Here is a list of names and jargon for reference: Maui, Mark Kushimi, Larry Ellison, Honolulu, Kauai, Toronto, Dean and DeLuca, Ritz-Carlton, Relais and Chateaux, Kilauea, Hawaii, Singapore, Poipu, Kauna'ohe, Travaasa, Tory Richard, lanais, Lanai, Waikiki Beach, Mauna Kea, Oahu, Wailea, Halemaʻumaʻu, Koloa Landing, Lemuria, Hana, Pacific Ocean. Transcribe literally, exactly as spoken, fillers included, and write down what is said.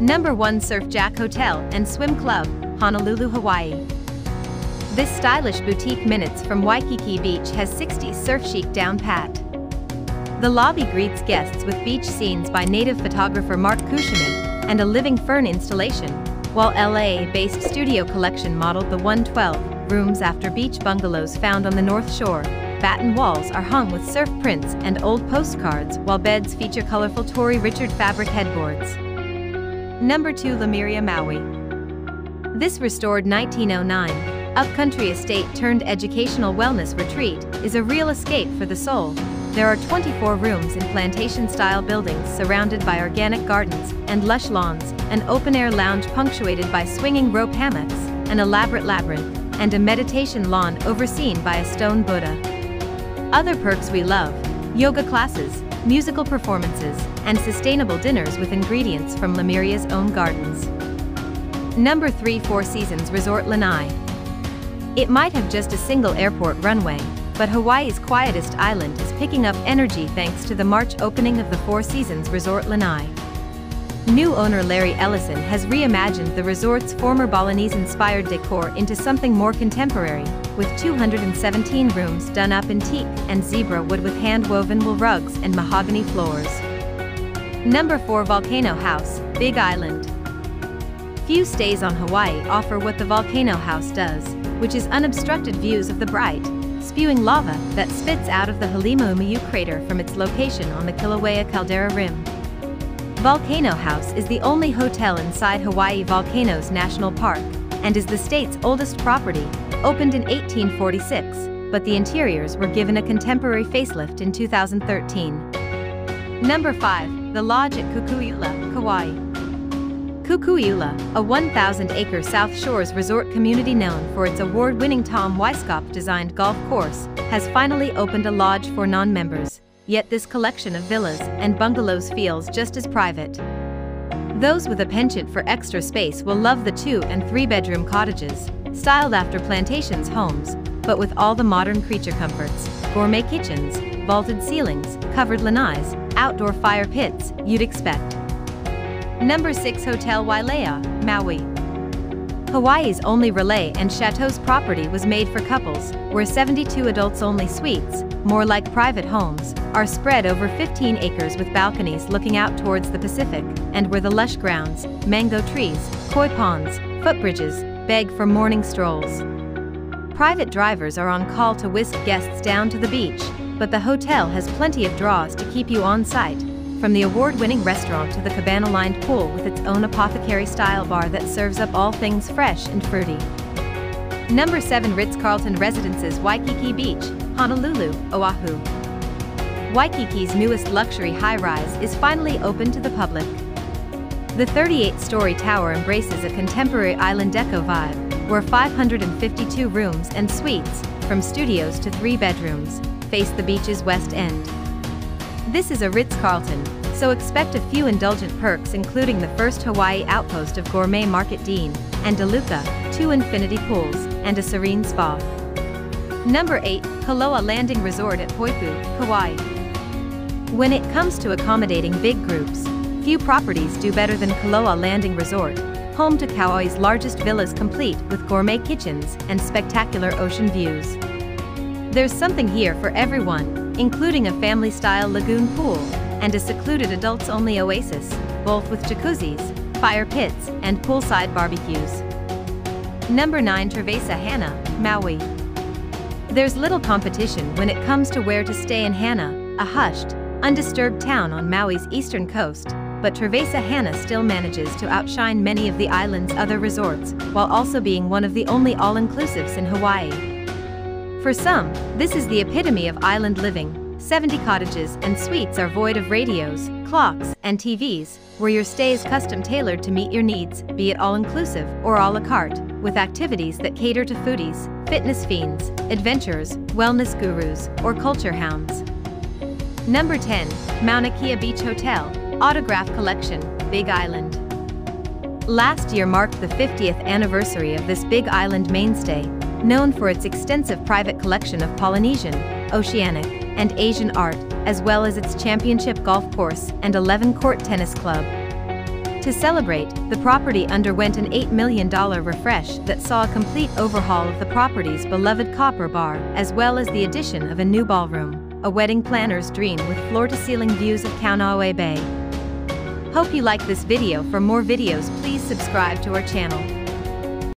Number one Surf Jack Hotel and Swim Club, Honolulu, Hawaii. This stylish boutique minutes from Waikiki Beach has sixty surf chic down pat. The lobby greets guests with beach scenes by native photographer Mark Kushimi and a living fern installation, while L A-based Studio Collection modeled the one twelve rooms after beach bungalows found on the North Shore. Batten walls are hung with surf prints and old postcards, while beds feature colorful Tory Richard fabric headboards. Number two Lemuria, Maui. This restored nineteen oh nine, upcountry estate turned educational wellness retreat is a real escape for the soul. There are twenty-four rooms in plantation-style buildings surrounded by organic gardens and lush lawns, an open-air lounge punctuated by swinging rope hammocks, an elaborate labyrinth, and a meditation lawn overseen by a stone Buddha. Other perks we love: yoga classes, musical performances, and sustainable dinners with ingredients from Lemuria's own gardens. Number three Four Seasons Resort, Lanai. It might have just a single airport runway, but Hawaii's quietest island is picking up energy thanks to the March opening of the Four Seasons Resort, Lanai. New owner Larry Ellison has reimagined the resort's former Balinese-inspired decor into something more contemporary, with two hundred seventeen rooms done up in teak and zebra wood with hand-woven wool rugs and mahogany floors. Number four Volcano House, Big Island. Few stays on Hawaii offer what the Volcano House does, which is unobstructed views of the bright, spewing lava that spits out of the Halemaʻumaʻu crater from its location on the Kilauea caldera rim. Volcano House is the only hotel inside Hawaii Volcanoes National Park and is the state's oldest property, opened in eighteen forty-six, but the interiors were given a contemporary facelift in two thousand thirteen. Number five, The Lodge at Kuku'iula, Kauai. Kuku'iula, a one thousand acre South Shores resort community known for its award-winning Tom Weiskopf-designed golf course, has finally opened a lodge for non-members, yet this collection of villas and bungalows feels just as private. Those with a penchant for extra space will love the two- and three-bedroom cottages, styled after plantations homes, but with all the modern creature comforts: gourmet kitchens, vaulted ceilings, covered lanais, outdoor fire pits you'd expect. Number six Hotel Wailea, Maui. Hawaii's only Relais and Chateaux property was made for couples, where seventy-two adults-only suites, more like private homes, are spread over fifteen acres with balconies looking out towards the Pacific, and where the lush grounds, mango trees, koi ponds, footbridges, beg for morning strolls. Private drivers are on call to whisk guests down to the beach, but the hotel has plenty of draws to keep you on site, from the award-winning restaurant to the cabana-lined pool with its own apothecary-style bar that serves up all things fresh and fruity. Number seven Ritz-Carlton Residences Waikiki Beach, Honolulu, Oahu. Waikiki's newest luxury high-rise is finally open to the public. The thirty-eight story tower embraces a contemporary island deco vibe, where five hundred fifty-two rooms and suites, from studios to three bedrooms, face the beach's west end. This is a Ritz-Carlton, so expect a few indulgent perks, including the first Hawaii outpost of gourmet market Dean and DeLuca, two infinity pools, and a serene spa. Number eight, Koloa Landing Resort at Poipu, Kauai. When it comes to accommodating big groups, few properties do better than Koloa Landing Resort, home to Kauai's largest villas complete with gourmet kitchens and spectacular ocean views. There's something here for everyone, including a family-style lagoon pool and a secluded adults-only oasis, both with jacuzzis, fire pits, and poolside barbecues. Number nine Travaasa, Hana, Maui. There's little competition when it comes to where to stay in Hana, a hushed, undisturbed town on Maui's eastern coast, but Travaasa Hana still manages to outshine many of the island's other resorts, while also being one of the only all-inclusives in Hawaii. For some, this is the epitome of island living. seventy cottages and suites are void of radios, clocks, and T Vs, where your stay is custom-tailored to meet your needs, be it all-inclusive or a la carte, with activities that cater to foodies, fitness fiends, adventurers, wellness gurus, or culture hounds. Number ten, Mauna Kea Beach Hotel, Autograph Collection, Big Island. Last year marked the fiftieth anniversary of this Big Island mainstay, known for its extensive private collection of Polynesian, Oceanic, and Asian art, as well as its championship golf course and eleven court tennis club. To celebrate, the property underwent an eight million dollar refresh that saw a complete overhaul of the property's beloved Copper Bar, as well as the addition of a new ballroom, a wedding planner's dream with floor-to-ceiling views of Kauna'ohe Bay. Hope you like this video. For more videos, please subscribe to our channel.